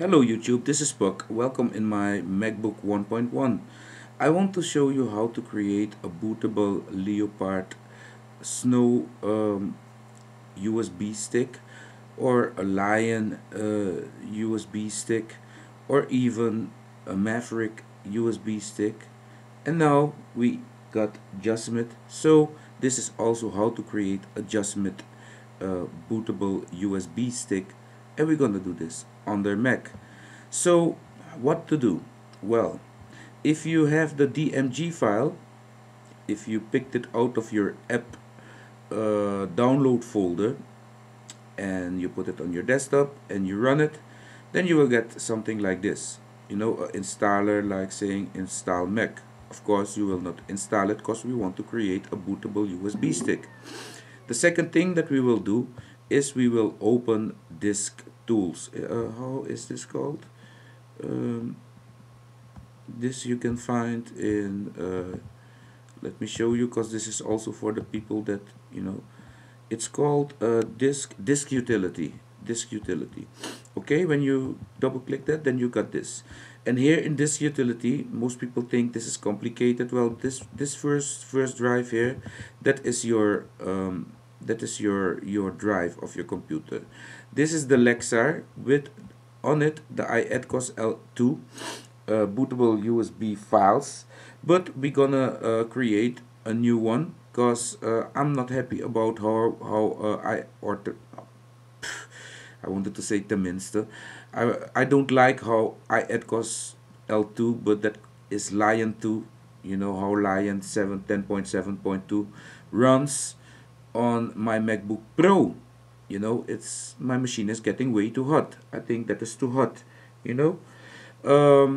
Hello YouTube, this is Puck. Welcome in my MacBook 1.1. I want to show you how to create a bootable Leopard Snow USB stick, or a Lion USB stick, or even a Maverick USB stick. And now we got Yosemite, so this is also how to create a Yosemite bootable USB stick, and we're gonna do this on their Mac. So what to do? Well, if you have the DMG file, if you picked it out of your app download folder and you put it on your desktop and you run it, then you will get something like this, you know, an installer like saying install Mac. Of course you will not install it because we want to create a bootable USB stick. The second thing that we will do is we will open disk tools. How is this called? This you can find in, let me show you, because this is also for the people that, you know, it's called disk utility. Okay, when you double click that, then you got this. And here in this utility, most people think this is complicated. Well, this first drive here, that is your drive of your computer. This is the Lexar with on it the iAtkos L2 bootable USB files, but we're gonna create a new one because I'm not happy about I don't like how iAtkos L2, but that is Lion 2, you know, how Lion 10.7.2 runs on my MacBook Pro. You know, it's, my machine is getting way too hot. I think that is too hot, you know. What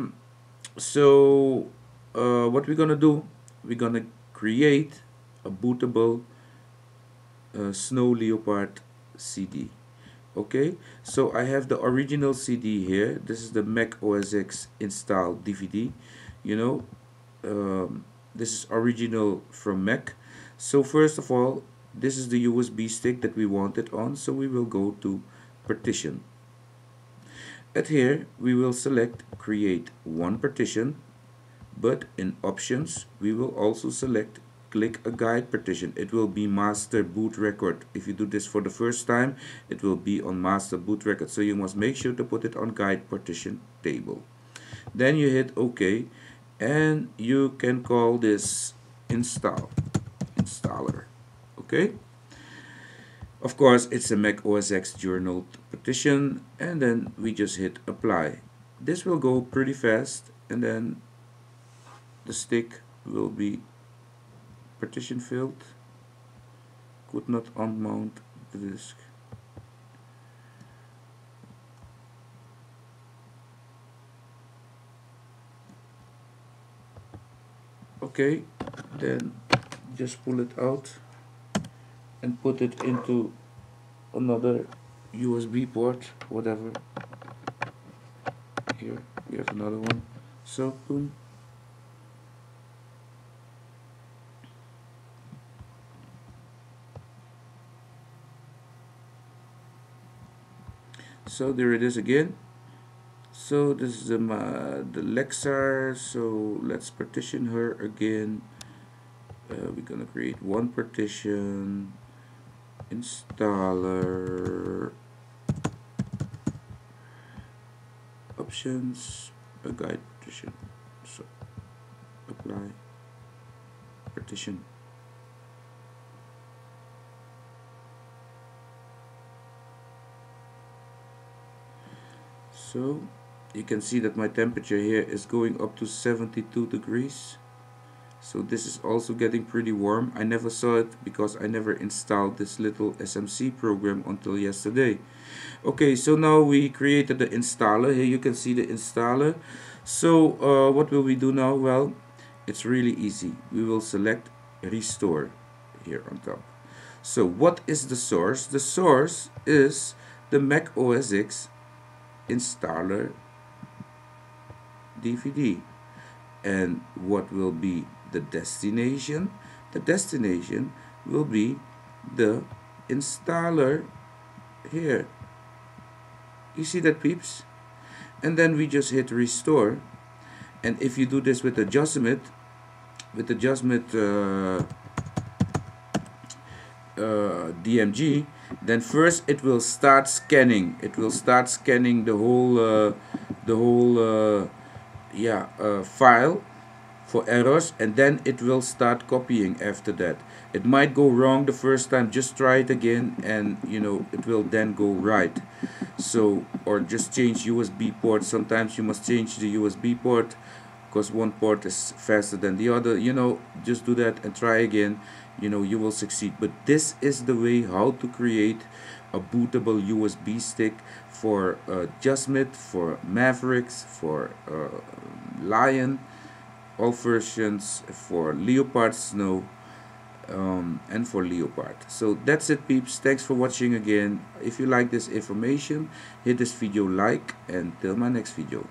we're gonna do, we're gonna create a bootable Snow Leopard CD. Okay, so I have the original CD here. This is the Mac OS X install DVD, you know. This is original from Mac. So first of all, this is the USB stick that we want it on, so we will go to partition. At here we will select create one partition, but in options we will also select click a guide partition. It will be master boot record. If you do this for the first time, it will be on master boot record, so you must make sure to put it on guide partition table. Then you hit OK, and you can call this installer. Okay, of course it's a Mac OS X journal partition, and then we just hit apply. This will go pretty fast, and then the stick will be partition field, could not unmount the disk. Okay, then just pull it out and put it into another USB port, whatever. Here we have another one, so boom. So there it is again. So this is the Lexar, so let's partition her again. We're gonna create one partition, installer, options, a guide partition, so apply, partition. So you can see that my temperature here is going up to 72 degrees. So this is also getting pretty warm. I never saw it because I never installed this little SMC program until yesterday. Okay, so now we created the installer. Here you can see the installer. So what will we do now? Well, it's really easy. We will select restore here on top. So what is the source? The source is the Mac OS X installer DVD. And what will be the destination? The destination will be the installer here. You see that, peeps? and then we just hit restore. And if you do this with adjustment, DMG, then first it will start scanning. It will start scanning the whole file for errors, and then it will start copying after that. It might go wrong the first time, just try it again, and you know, it will then go right. So, or just change USB port. Sometimes you must change the USB port because one port is faster than the other. You know, just do that and try again. You know, you will succeed. But this is the way how to create a bootable USB stick for Yosemite, for Mavericks, for Lion, all versions, for Leopard Snow, and for Leopard. So that's it, peeps. Thanks for watching again. If you like this information, hit this video like, and till my next video.